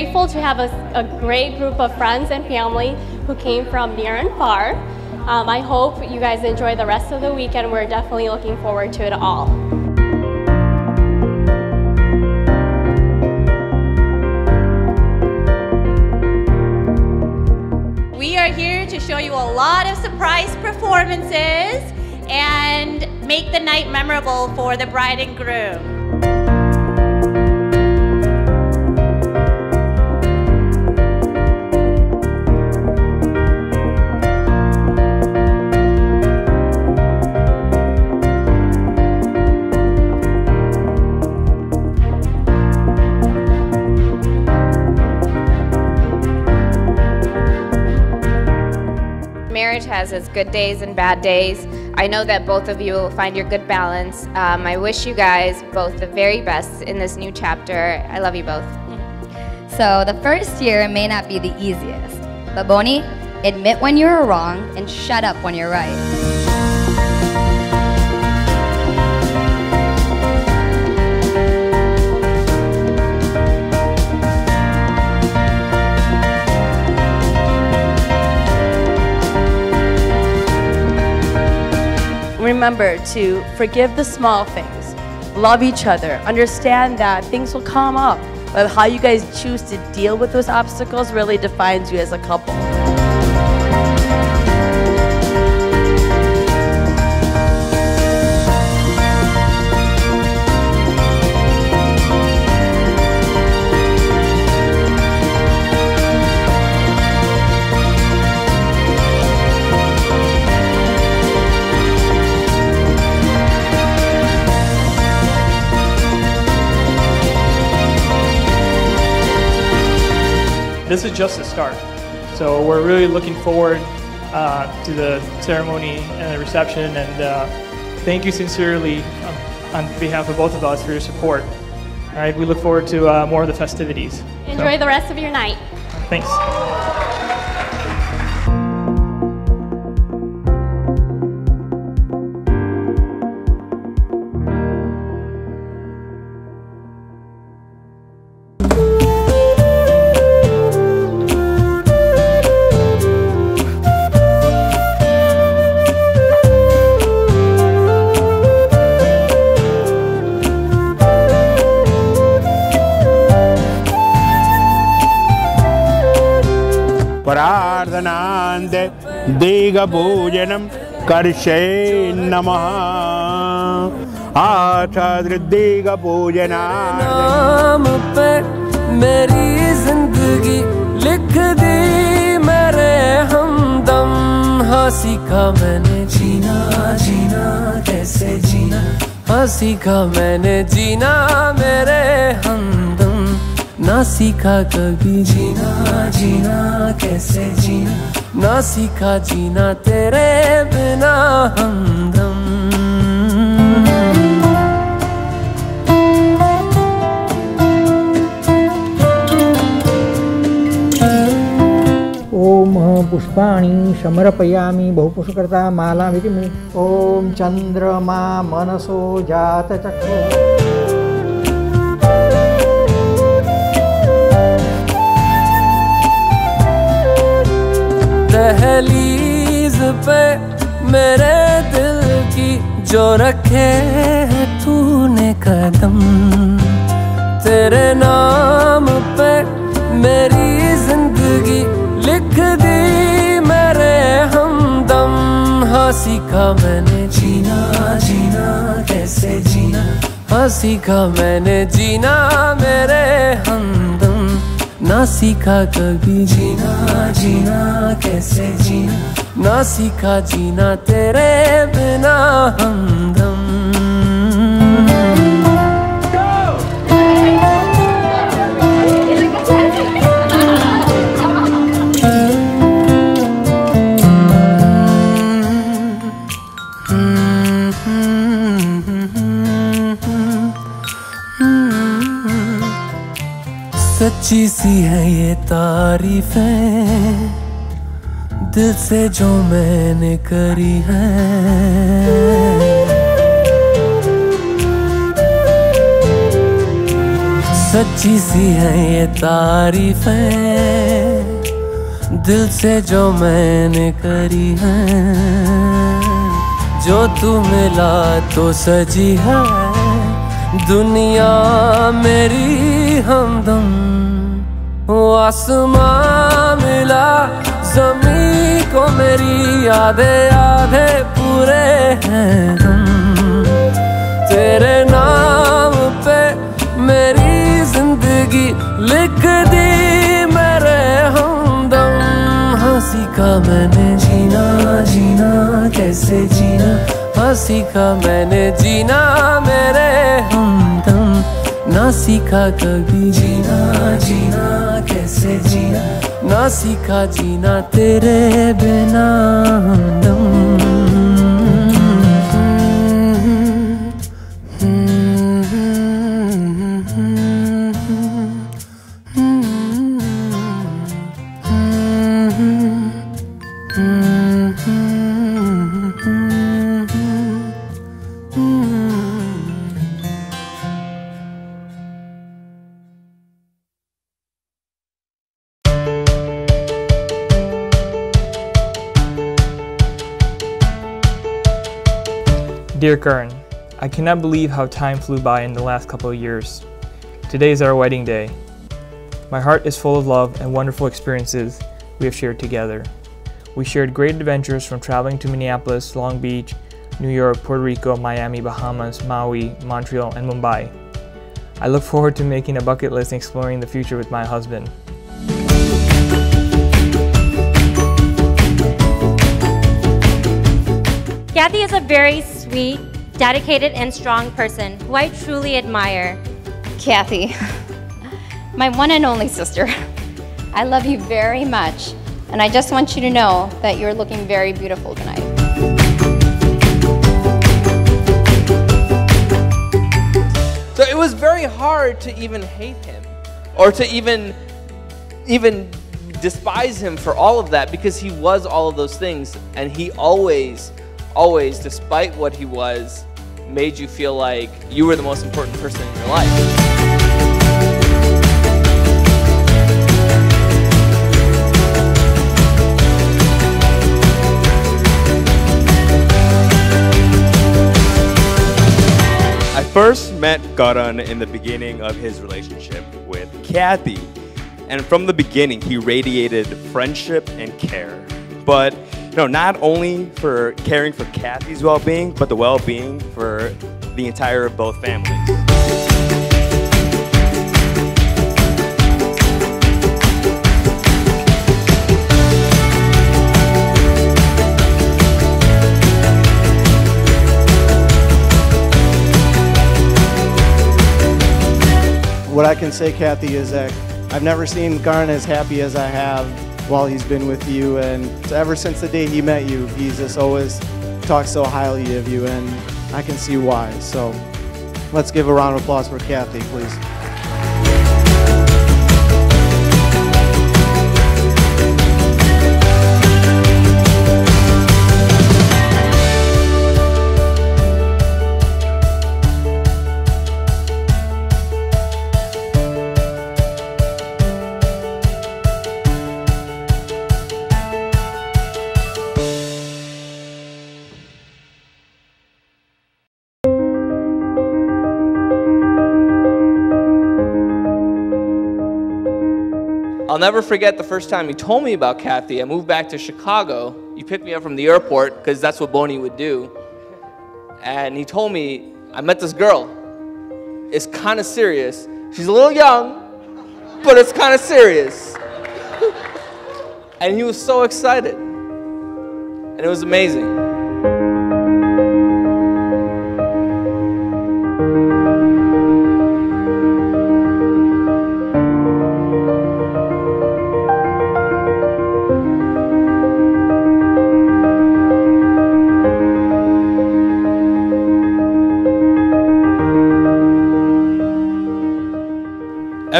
grateful to have a great group of friends and family who came from near and far. I hope you guys enjoy the rest of the weekend. We're definitely looking forward to it all. We are here to show you a lot of surprise performances and make the night memorable for the bride and groom. Marriage has its good days and bad days. I know that both of you will find your good balance. I wish you guys both the very best in this new chapter. I love you both. So the first year may not be the easiest, but Bonnie, admit when you're wrong and shut up when you're right. Remember to forgive the small things, love each other, understand that things will come up, but how you guys choose to deal with those obstacles really defines you as a couple. This is just the start, so we're really looking forward to the ceremony and the reception, and thank you sincerely on behalf of both of us for your support. All right, we look forward to more of the festivities. Enjoy the rest of your night. Thanks. Digabujanam karshe namaha Aachadr digabujanam naam pe meri zindagi likh de mere hamdam Hasi ka maine jeena jeena kaise jeena Hasi ka maine jeena mere hamdam Na sikha kabhi jeena jeena kaise jeena Na sikha jeena tere bina hamdam Om pushpani samarpayami bahupushkarta malam iti Om chandrama manaso jata chakra दहलीज पे मेरे दिल की जो रखे है तूने कदम तेरे नाम पे मेरी जिंदगी लिख दी मेरे हमदम हाँ सीखा मैंने जीना जीना कैसे जीना हाँ सीखा मैंने जीना मेरे हमदम ना सीखा कभी जीना जीना कैसे जीना ना सीखा जीना तेरे बिना हमदम सच्ची सी है ये तारीफें दिल से जो मैंने करी हैं सच्ची सी हैं ये तारीफें दिल से जो मैंने करी हैं। जो तू मिला तो सजी है दुनिया मेरी हमदम। आसमां मिला ज़मीं को मेरी यादें आधे पूरे हैं हम। तेरे नाम पे मेरी जिंदगी लिख दी मेरे हमदम। हंसी का मैंने जीना जीना कैसे जीना, हंसी का मैंने जीना मेरे हमदम। ना सीखा कभी जीना जीना कैसे जीना, ना सीखा जीना तेरे बिना हमदम। Dear Karan, I cannot believe how time flew by in the last couple of years. Today is our wedding day. My heart is full of love and wonderful experiences we have shared together. We shared great adventures from traveling to Minneapolis, Long Beach, New York, Puerto Rico, Miami, Bahamas, Maui, Montreal, and Mumbai. I look forward to making a bucket list and exploring the future with my husband. Kathy is a very sweet, dedicated, and strong person who I truly admire. Kathy, my one and only sister, I love you very much, and I just want you to know that you're looking very beautiful tonight. So it was very hard to even hate him, or to even despise him for all of that, because he was all of those things, and he always, despite what he was, made you feel like you were the most important person in your life. I first met Karan in the beginning of his relationship with Kathy, and from the beginning he radiated friendship and care. But no, not only for caring for Kathy's well-being, but the well-being for the entire of both families. What I can say, Kathy, is that I've never seen Karan as happy as I have while he's been with you, and ever since the day he met you, he's just always talked so highly of you, and I can see why. So let's give a round of applause for Kathy, please. I'll never forget the first time you told me about Kathy. I moved back to Chicago. You picked me up from the airport, because that's what Bonnie would do. And he told me, I met this girl. It's kind of serious. She's a little young, but it's kind of serious. And he was so excited. And it was amazing.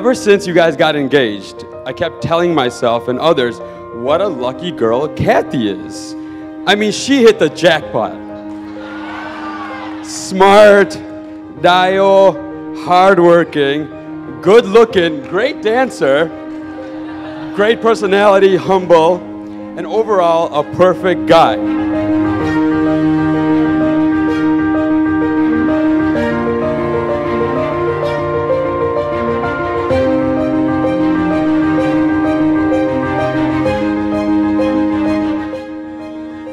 Ever since you guys got engaged, I kept telling myself and others what a lucky girl Kathy is. I mean, she hit the jackpot. Smart, dial, hardworking, good looking, great dancer, great personality, humble, and overall a perfect guy.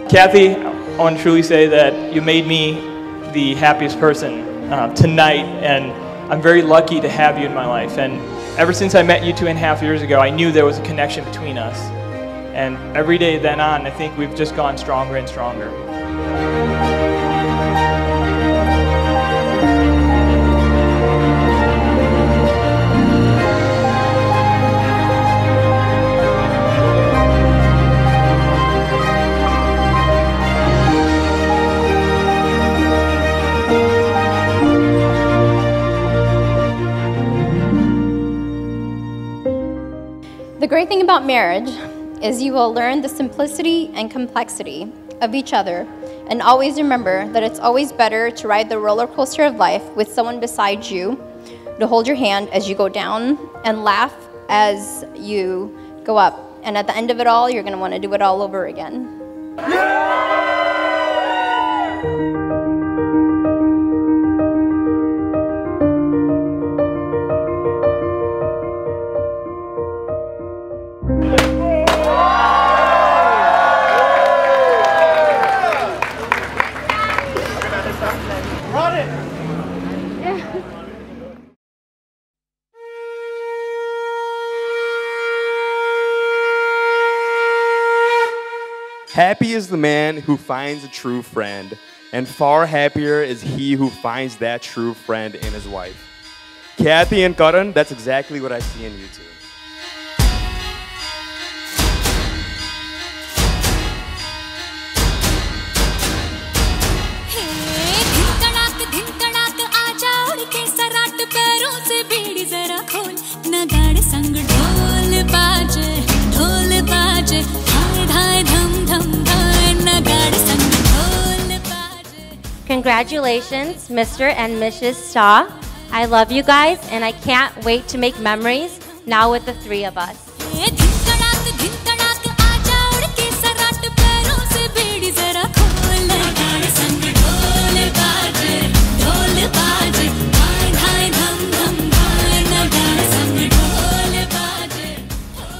Kathy, I want to truly say that you made me the happiest person tonight, and I'm very lucky to have you in my life. And ever since I met you 2.5 years ago, I knew there was a connection between us. And every day then on, I think we've just gone stronger and stronger. The great thing about marriage is you will learn the simplicity and complexity of each other, and always remember that it's always better to ride the roller coaster of life with someone beside you to hold your hand as you go down and laugh as you go up. And at the end of it all, you're going to want to do it all over again. Yeah! Happy is the man who finds a true friend, and far happier is he who finds that true friend in his wife. Kathy and Karan, that's exactly what I see in you two. Congratulations, Mr. and Mrs. Shaw. I love you guys, and I can't wait to make memories now with the three of us.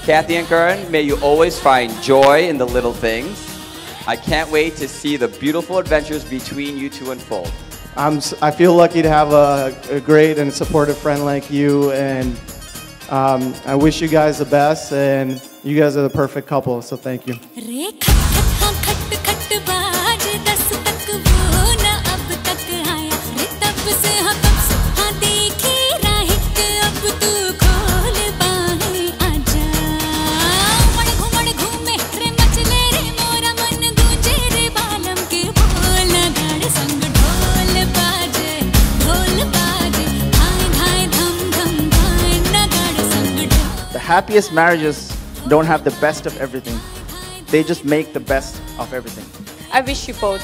Kathy and Karan, may you always find joy in the little things. I can't wait to see the beautiful adventures between you two unfold. I feel lucky to have a great and supportive friend like you, and I wish you guys the best, and you guys are the perfect couple, so thank you. Happiest marriages don't have the best of everything. They just make the best of everything. I wish you both,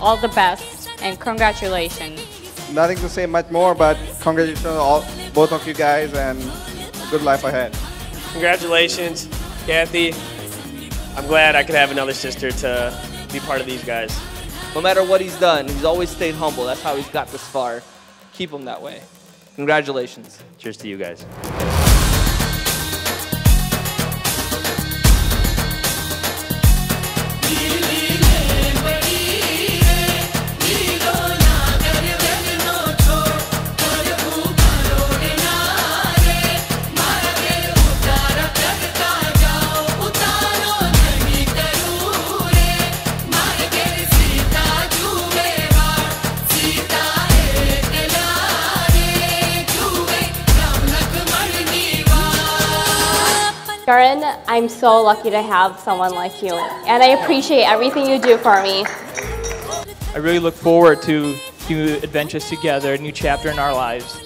all the best, and congratulations. Nothing to say much more, but congratulations to both of you guys, and a good life ahead. Congratulations, Kathy. I'm glad I could have another sister to be part of these guys. No matter what he's done, he's always stayed humble. That's how he's got this far. Keep him that way. Congratulations. Cheers to you guys. Karan, I'm so lucky to have someone like you, and I appreciate everything you do for me. I really look forward to new adventures together, a new chapter in our lives,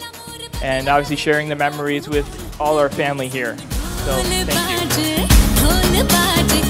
and obviously sharing the memories with all our family here. So, thank you.